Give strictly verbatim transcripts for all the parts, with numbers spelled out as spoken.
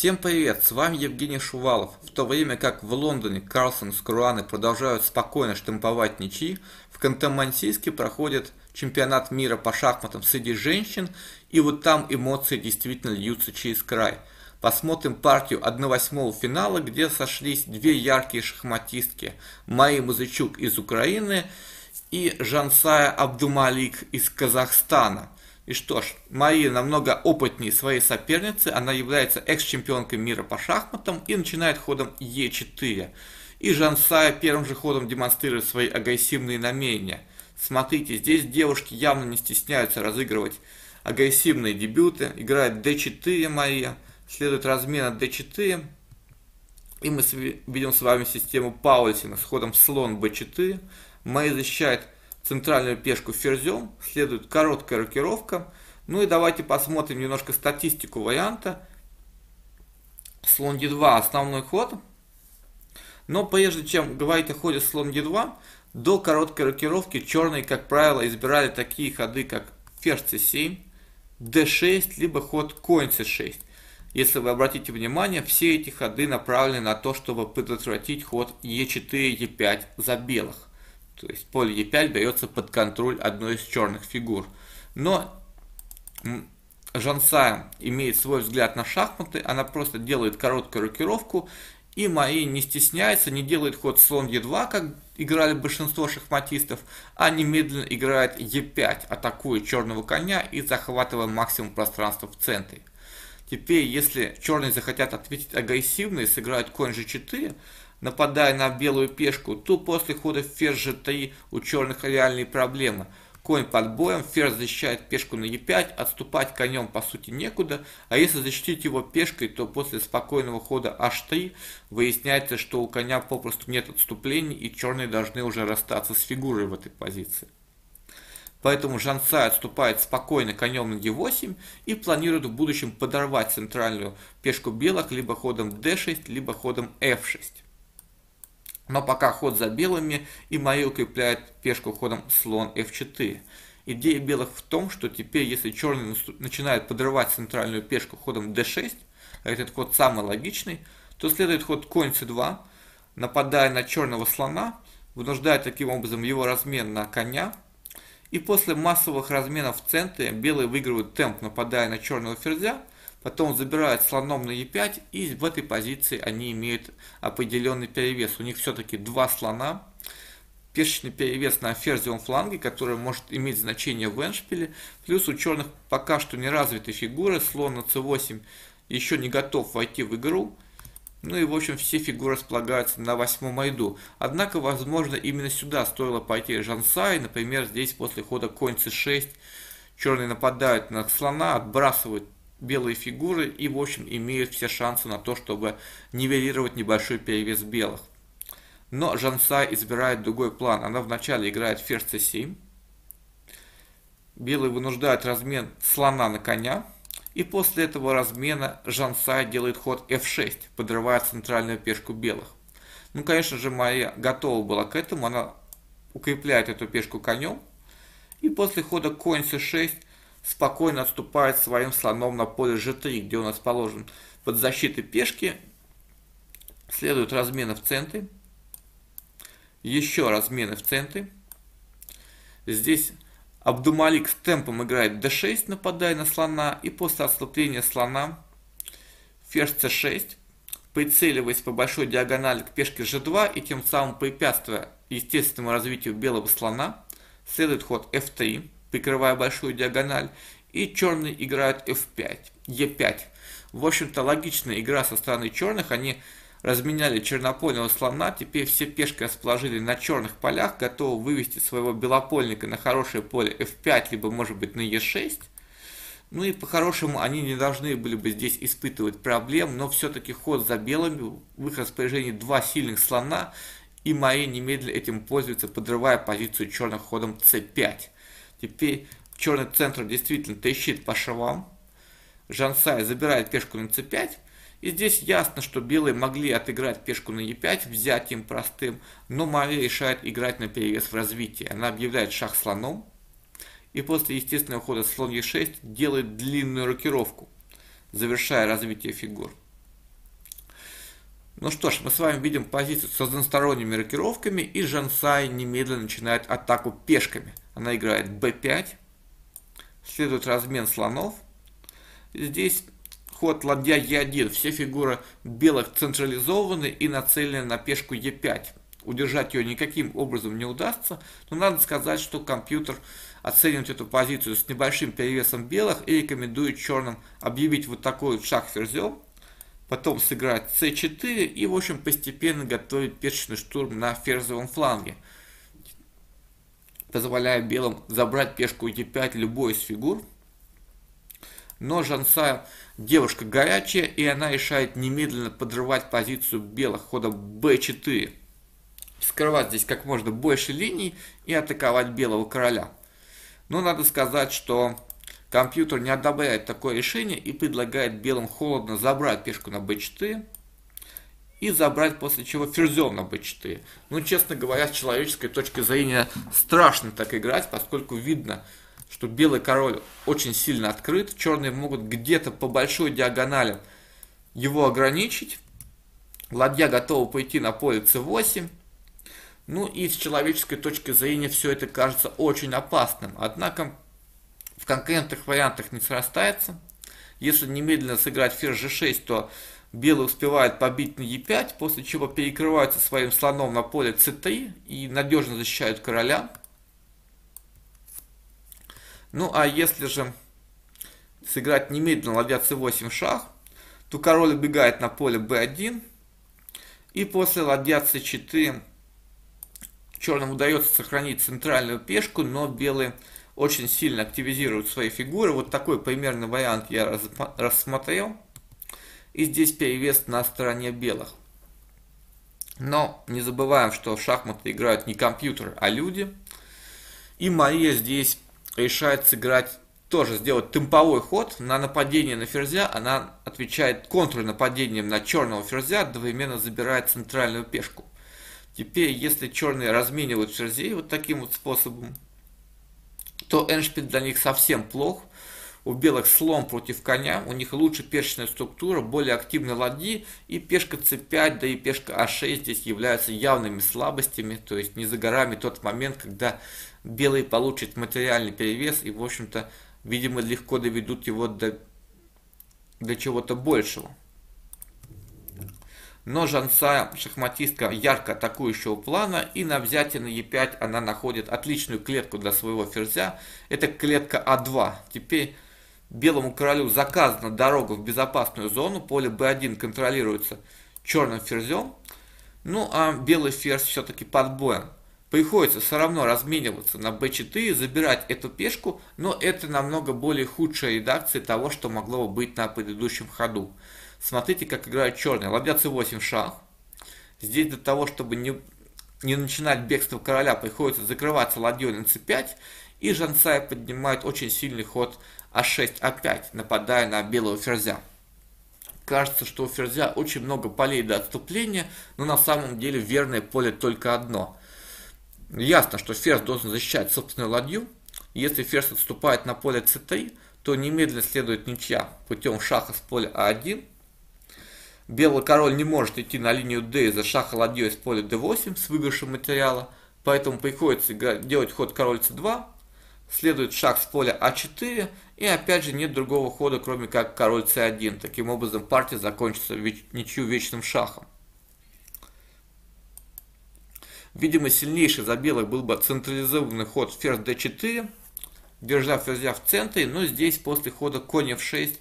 Всем привет, с вами Евгений Шувалов. В то время как в Лондоне Карлсон с Каруаны продолжают спокойно штамповать ничьи, в Ханты-Мансийске проходит чемпионат мира по шахматам среди женщин, и вот там эмоции действительно льются через край. Посмотрим партию одна восьмая финала, где сошлись две яркие шахматистки: Мария Музычук из Украины и Жансая Абдумалик из Казахстана. И что ж, Мария намного опытнее своей соперницы, она является экс-чемпионкой мира по шахматам и начинает ходом е четыре. И Жансая первым же ходом демонстрирует свои агрессивные намерения. Смотрите, здесь девушки явно не стесняются разыгрывать агрессивные дебюты. Играет дэ четыре Мария, следует размена дэ четыре. И мы видим с вами систему Паульсина с ходом слон бэ четыре. Мария защищает центральную пешку ферзем, следует короткая рокировка. Ну и давайте посмотрим немножко статистику варианта. Слон е два основной ход. Но прежде чем говорить о ходе слон е два, до короткой рокировки черные, как правило, избирали такие ходы, как ферзь цэ семь, дэ шесть, либо ход конь цэ шесть. Если вы обратите внимание, все эти ходы направлены на то, чтобы предотвратить ход е четыре, е пять за белых. То есть поле е пять берется под контроль одной из черных фигур. Но Жансая имеет свой взгляд на шахматы, она просто делает короткую рокировку, и Мария не стесняется, не делает ход слон е два, как играли большинство шахматистов, а немедленно играет е пять, атакуя черного коня и захватывая максимум пространства в центре. Теперь, если черные захотят ответить агрессивно и сыграют конь же четыре, нападая на белую пешку, то после хода ферзь же три у черных реальные проблемы. Конь под боем, ферзь защищает пешку на е пять, отступать конем по сути некуда, а если защитить его пешкой, то после спокойного хода аш три выясняется, что у коня попросту нет отступлений, и черные должны уже расстаться с фигурой в этой позиции. Поэтому Жансая отступает спокойно конем на е восемь и планирует в будущем подорвать центральную пешку белых либо ходом дэ шесть, либо ходом эф шесть. Но пока ход за белыми, и Мария укрепляет пешку ходом слон эф четыре. Идея белых в том, что теперь, если черные начинают подрывать центральную пешку ходом дэ шесть, а этот ход самый логичный, то следует ход конь цэ два, нападая на черного слона, вынуждая таким образом его размен на коня. И после массовых разменов в центре белые выигрывают темп, нападая на черного ферзя, потом забирают слоном на е пять, и в этой позиции они имеют определенный перевес. У них все-таки два слона, пешечный перевес на ферзевом фланге, который может иметь значение в эндшпиле, плюс у черных пока что не развиты фигуры, слон на цэ восемь еще не готов войти в игру. Ну и в общем все фигуры располагаются на восьмом ряду. Однако возможно именно сюда стоило пойти Жансай. Например, здесь после хода конь цэ шесть черные нападают на слона, отбрасывают белые фигуры и в общем имеют все шансы на то, чтобы нивелировать небольшой перевес белых. Но Жансай избирает другой план. Она вначале играет ферзь цэ семь. Белые вынуждают размен слона на коня. И после этого размена Жансая делает ход эф шесть, подрывая центральную пешку белых. Ну, конечно же, Мария готова была к этому, она укрепляет эту пешку конем. И после хода конь цэ шесть спокойно отступает своим слоном на поле же три, где он расположен под защитой пешки. Следуют размены в центре. Еще размены в центре. Здесь Абдумалик с темпом играет дэ шесть, нападая на слона, и после отступления слона ферзь цэ шесть, прицеливаясь по большой диагонали к пешке же два и тем самым препятствуя естественному развитию белого слона, следует ход эф три, прикрывая большую диагональ, и черные играют эф пять, е пять. В общем-то логичная игра со стороны черных, они разменяли чернопольного слона, теперь все пешки расположили на черных полях, готовы вывести своего белопольника на хорошее поле эф пять, либо может быть на е шесть. Ну и по-хорошему они не должны были бы здесь испытывать проблем, но все-таки ход за белыми, в их распоряжении два сильных слона, и Мария немедленно этим пользуется, подрывая позицию черных ходом цэ пять. Теперь черный центр действительно трещит по швам, Жансай забирает пешку на цэ пять, и здесь ясно, что белые могли отыграть пешку на е пять, взять им простым, но Мария решает играть на перевес в развитии. Она объявляет шах слоном, и после естественного хода слон е шесть делает длинную рокировку, завершая развитие фигур. Ну что ж, мы с вами видим позицию с односторонними рокировками, и Жансай немедленно начинает атаку пешками. Она играет бэ пять, следует размен слонов. Здесь ход ладья е один, все фигуры белых централизованы и нацелены на пешку е пять. Удержать ее никаким образом не удастся, но надо сказать, что компьютер оценивает эту позицию с небольшим перевесом белых и рекомендует черным объявить вот такой вот шаг ферзем. Потом сыграть це четыре и, в общем, постепенно готовить пешечный штурм на ферзовом фланге, позволяя белым забрать пешку е пять любой из фигур. Но Жансая девушка горячая, и она решает немедленно подрывать позицию белых ходом бэ четыре, скрывать здесь как можно больше линий и атаковать белого короля. Но надо сказать, что компьютер не одобряет такое решение и предлагает белым холодно забрать пешку на бэ четыре и забрать после чего ферзем на бэ четыре. Ну, честно говоря, с человеческой точки зрения страшно так играть, поскольку видно, что белый король очень сильно открыт, черные могут где-то по большой диагонали его ограничить, ладья готова пойти на поле це восемь. Ну и с человеческой точки зрения все это кажется очень опасным, однако в конкретных вариантах не срастается. Если немедленно сыграть ферзь же шесть, то белые успевают побить на е пять, после чего перекрываются своим слоном на поле це три и надежно защищают короля. Ну а если же сыграть немедленно ладья це восемь шах, то король убегает на поле бэ один, и после ладья це четыре черным удается сохранить центральную пешку, но белые очень сильно активизируют свои фигуры. Вот такой примерный вариант я рассмотрел. И здесь перевес на стороне белых. Но не забываем, что в шахматы играют не компьютеры, а люди. И Мария здесь решает сыграть, тоже сделать темповой ход. На нападение на ферзя она отвечает контрнападением на черного ферзя, одновременно забирает центральную пешку. Теперь, если черные разменивают ферзей вот таким вот способом, то эндшпиль для них совсем плох. У белых слон против коня, у них лучше пешечная структура, более активны ладьи, и пешка це пять, да и пешка а шесть здесь являются явными слабостями, то есть не за горами тот момент, когда белые получат материальный перевес и, в общем-то, видимо, легко доведут его до, до чего-то большего. Но Жансая шахматистка ярко атакующего плана, и на взятие на е пять она находит отличную клетку для своего ферзя. Это клетка а два. Теперь белому королю заказана дорога в безопасную зону. Поле бэ один контролируется черным ферзем. Ну а белый ферзь все-таки под боем. Приходится все равно размениваться на бэ четыре, забирать эту пешку, но это намного более худшая редакция того, что могло бы быть на предыдущем ходу. Смотрите, как играют черные. Ладья це восемь шах. Здесь для того, чтобы не, не начинать бегство короля, приходится закрываться ладьей на це пять. И Жансая поднимает очень сильный ход а шесть, а пять, нападая на белого ферзя. Кажется, что у ферзя очень много полей до отступления, но на самом деле верное поле только одно. Ясно, что ферзь должен защищать собственную ладью. Если ферзь отступает на поле це три, то немедленно следует ничья путем шаха с поля а один. Белый король не может идти на линию d из-за шаха ладьей с поля дэ восемь с выигрышем материала, поэтому приходится делать ход король це два, следует шаг с поля а четыре, и опять же нет другого хода, кроме как король це один. Таким образом партия закончится ничью вечным шахом. Видимо, сильнейший за белых был бы централизованный ход ферзь дэ четыре, держа ферзя в центре, но здесь после хода конь эф шесть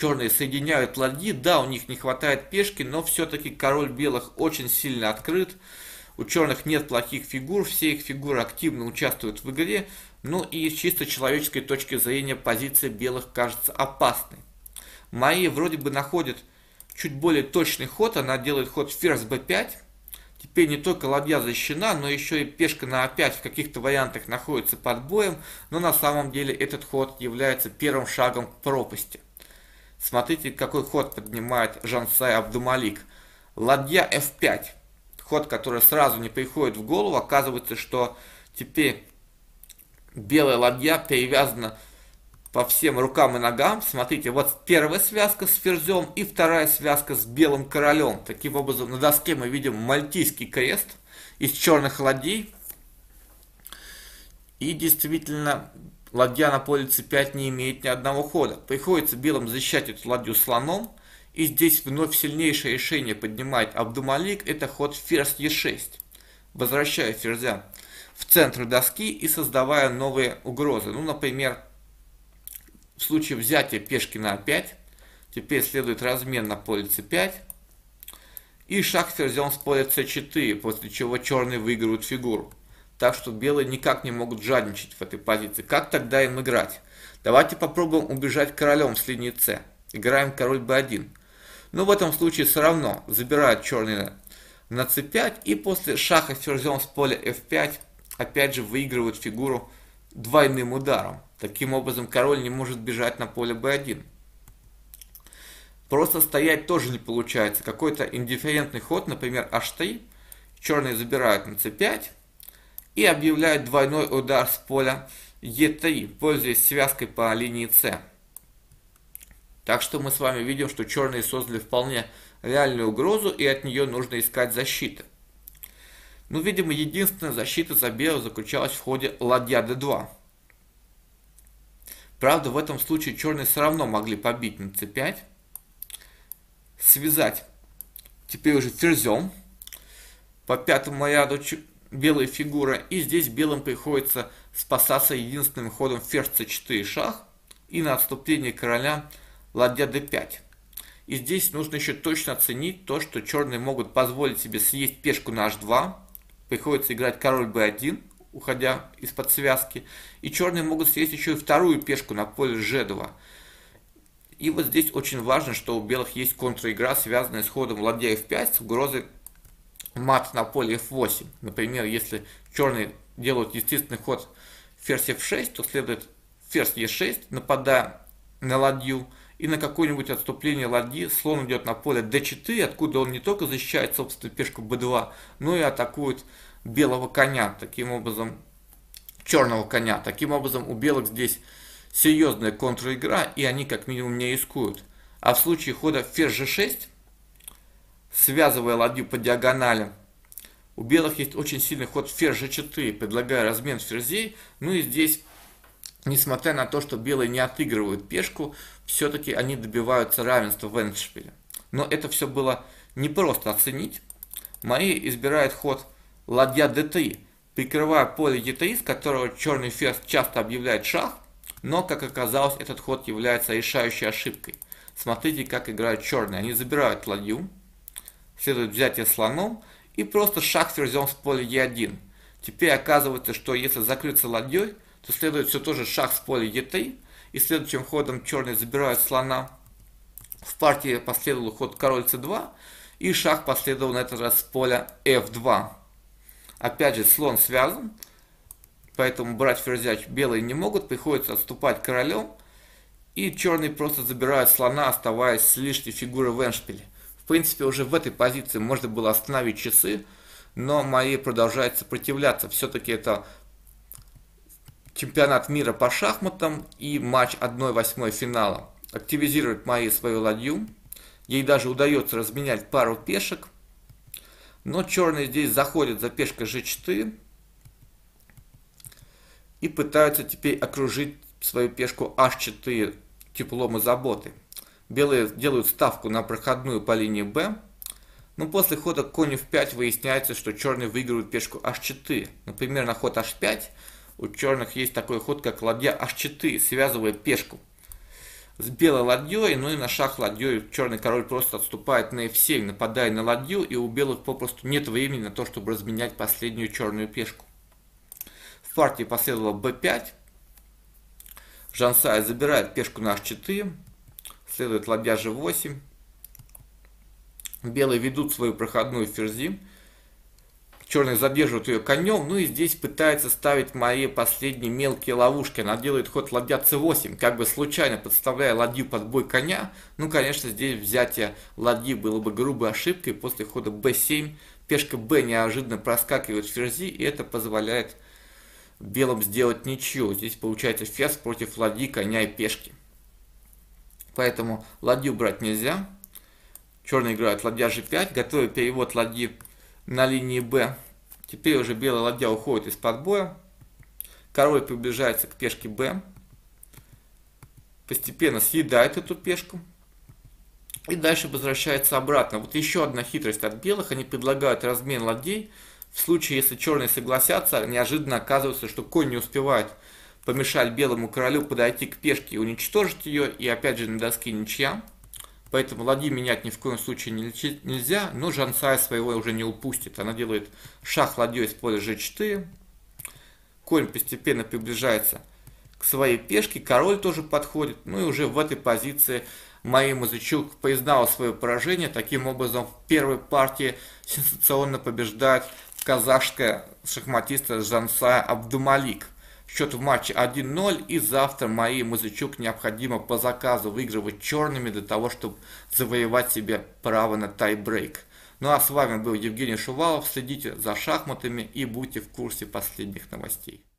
черные соединяют ладьи, да, у них не хватает пешки, но все-таки король белых очень сильно открыт, у черных нет плохих фигур, все их фигуры активно участвуют в игре, ну и с чисто человеческой точки зрения позиция белых кажется опасной. Мария вроде бы находит чуть более точный ход, она делает ход ферзь бэ пять, теперь не только ладья защищена, но еще и пешка на а пять в каких-то вариантах находится под боем, но на самом деле этот ход является первым шагом к пропасти. Смотрите, какой ход поднимает Жансая Абдумалик. Ладья эф пять. Ход, который сразу не приходит в голову. Оказывается, что теперь белая ладья перевязана по всем рукам и ногам. Смотрите, вот первая связка с ферзем и вторая связка с белым королем. Таким образом, на доске мы видим мальтийский крест из черных ладей. И действительно, ладья на поле цэ пять не имеет ни одного хода. Приходится белым защищать эту ладью слоном. И здесь вновь сильнейшее решение поднимает Абдумалик. Это ход ферзь е шесть, возвращая ферзя в центр доски и создавая новые угрозы. Ну, например, в случае взятия пешки на а пять, теперь следует размен на поле цэ пять и шаг ферзем с поля цэ четыре, после чего черные выигрывают фигуру. Так что белые никак не могут жадничать в этой позиции. Как тогда им играть? Давайте попробуем убежать королем с линии С. Играем король бэ один. Но в этом случае все равно забирают черные на цэ пять. И после шаха ферзем с поля эф пять опять же выигрывают фигуру двойным ударом. Таким образом король не может бежать на поле бэ один. Просто стоять тоже не получается. Какой-то индифферентный ход, например, аш три. Черные забирают на цэ пять. И объявляют двойной удар с поля е три, пользуясь связкой по линии С. Так что мы с вами видим, что черные создали вполне реальную угрозу, и от нее нужно искать защиты. Ну, видимо, единственная защита за белых заключалась в ходе ладья дэ два. Правда, в этом случае черные все равно могли побить на цэ пять, связать теперь уже ферзем по пятому ряду белой фигуры, и здесь белым приходится спасаться единственным ходом ферзь цэ четыре шах и на отступление короля ладья дэ пять. И здесь нужно еще точно оценить то, что черные могут позволить себе съесть пешку на аш два, приходится играть король бэ один, уходя из-под связки, и черные могут съесть еще и вторую пешку на поле жэ два. И вот здесь очень важно, что у белых есть контр-игра, связанная с ходом ладья эф пять с угрозой мат на поле эф восемь. Например, если черные делают естественный ход ферзь эф шесть, то следует ферзь е шесть, нападая на ладью, и на какое-нибудь отступление ладьи слон идет на поле дэ четыре, откуда он не только защищает собственную пешку бэ два, но и атакует белого коня, таким образом, черного коня. Таким образом, у белых здесь серьезная контр-игра, и они как минимум не рискуют. А в случае хода ферзь же шесть, связывая ладью по диагонали, у белых есть очень сильный ход ферзь же четыре, предлагая размен ферзей. Ну и здесь, несмотря на то, что белые не отыгрывают пешку, все-таки они добиваются равенства в эндшпиле. Но это все было непросто оценить. Мария избирает ход ладья дэ три, прикрывая поле е три, с которого черный ферзь часто объявляет шах, но, как оказалось, этот ход является решающей ошибкой. Смотрите, как играют черные. Они забирают ладью, следует взятие слоном и просто шаг ферзем с поля е один. Теперь оказывается, что если закрыться ладьей, то следует все тоже шаг с поля е три. И следующим ходом черные забирают слона. В партии последовал ход король цэ два. И шаг последовал на этот раз с поля эф два. Опять же, слон связан. Поэтому брать ферзя белые не могут. Приходится отступать королем. И черные просто забирают слона, оставаясь с лишней фигурой в эндшпиле. В принципе, уже в этой позиции можно было остановить часы, но Мария продолжает сопротивляться. Все-таки это чемпионат мира по шахматам и матч одна восьмая финала. Активизирует Мария свою ладью. Ей даже удается разменять пару пешек. Но черные здесь заходят за пешкой же четыре и пытаются теперь окружить свою пешку аш четыре теплом и заботой. Белые делают ставку на проходную по линии Б. Но после хода конь эф пять выясняется, что черные выигрывают пешку аш четыре. Например, на ход аш пять у черных есть такой ход, как ладья аш четыре, связывая пешку с белой ладьей. Ну и на шах ладьей черный король просто отступает на эф семь, нападая на ладью. И у белых попросту нет времени на то, чтобы разменять последнюю черную пешку. В партии последовало бэ пять. Жансая забирает пешку на аш четыре. Следует ладья же восемь. Белые ведут свою проходную ферзи. Черные задерживают ее конем. Ну и здесь пытается ставить Мария последние мелкие ловушки. Она делает ход ладья цэ восемь, как бы случайно подставляя ладью под бой коня. Ну, конечно, здесь взятие ладьи было бы грубой ошибкой. После хода бэ семь пешка Б неожиданно проскакивает ферзи, и это позволяет белым сделать ничью. Здесь получается ферзь против ладьи, коня и пешки. Поэтому ладью брать нельзя. Черные играют ладья же пять, готовя перевод ладьи на линии Б. Теперь уже белая ладья уходит из-под боя. Король приближается к пешке Б. Постепенно съедает эту пешку. И дальше возвращается обратно. Вот еще одна хитрость от белых. Они предлагают размен ладей. В случае, если черные согласятся, неожиданно оказывается, что конь не успевает помешать белому королю подойти к пешке и уничтожить ее. И опять же на доске ничья. Поэтому ладьи менять ни в коем случае нельзя. Но Жансая своего уже не упустит. Она делает шах ладьей с поля же четыре. Конь постепенно приближается к своей пешке. Король тоже подходит. Ну и уже в этой позиции Мария Музычук признала свое поражение. Таким образом, в первой партии сенсационно побеждает казахская шахматистка Жансая Абдумалик. Счет в матче один ноль, и завтра Марии Музычук необходимо по заказу выигрывать черными для того, чтобы завоевать себе право на тайбрейк. Ну а с вами был Евгений Шувалов. Следите за шахматами и будьте в курсе последних новостей.